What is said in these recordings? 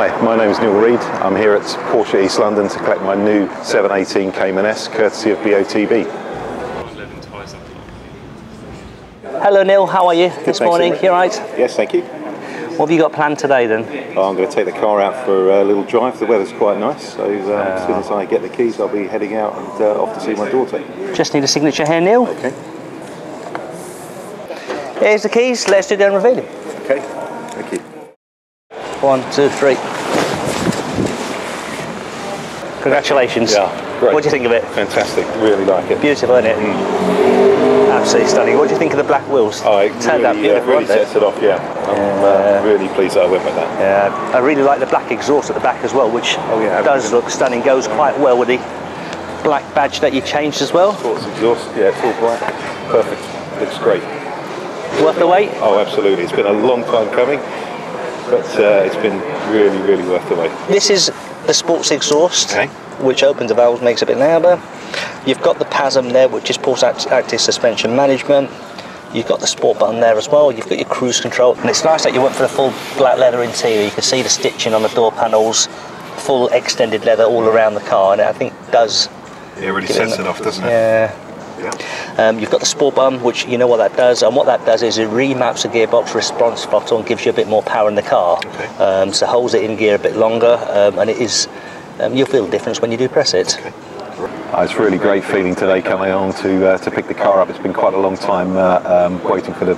Hi, my name is Neil Reid. I'm here at Porsche East London to collect my new 718 Cayman S, courtesy of BOTB. Hello Neil, how are you this morning? You alright? Yes, thank you. What have you got planned today then? Oh, I'm going to take the car out for a little drive. The weather's quite nice, so as soon as I get the keys I'll be heading out and off to see my daughter. Just need a signature here, Neil. Okay. Here's the keys, let's do the unveiling. Okay, thank you. 1, 2, 3. Congratulations. Yeah, great. What do you think of it? Fantastic, really like it. Beautiful, isn't it? Absolutely stunning. What do you think of the black wheels? Oh, it turned out beautiful. Really sets it off, yeah. I'm really pleased that I went with that. Yeah, I really like the black exhaust at the back as well, which does look stunning. Goes quite well with the black badge that you changed as well. Sports exhaust, yeah, it's all black. Perfect, looks great. Worth the wait? Oh, absolutely. It's been a long time coming, but it's been really, really worth the wait. This is the sports exhaust, which opens the valves, makes it a bit louder. You've got the PASM there, which is Porsche Active Suspension Management. You've got the sport button there as well. You've got your cruise control. And it's nice that you went for the full black leather interior. You can see the stitching on the door panels, full extended leather all around the car. And I think it does... It really sets it off, doesn't it? Yeah. You've got the sport button, which you know what that does. And what that does is it remaps the gearbox response throttle and gives you a bit more power in the car. Okay. So holds it in gear a bit longer. And it is... you'll feel the difference when you do press it. Okay. It's really great feeling today coming on to pick the car up. It's been quite a long time waiting for the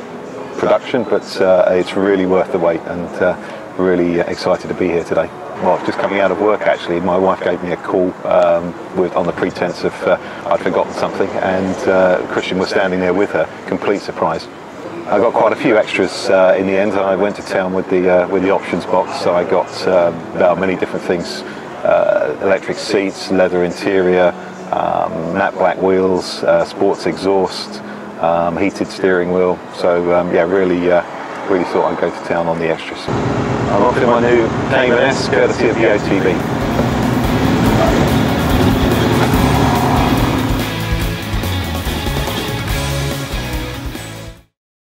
production, but it's really worth the wait, and really excited to be here today. Well, just coming out of work actually, my wife gave me a call on the pretense of I'd forgotten something, and Christian was standing there with her, complete surprise. I got quite a few extras in the end, and I went to town with the options box, so I got about many different things. Electric seats, leather interior, matte black wheels, sports exhaust, heated steering wheel. So yeah, really thought I'd go to town on the extras. I'm off in my new Cayman S, courtesy of the BOTB.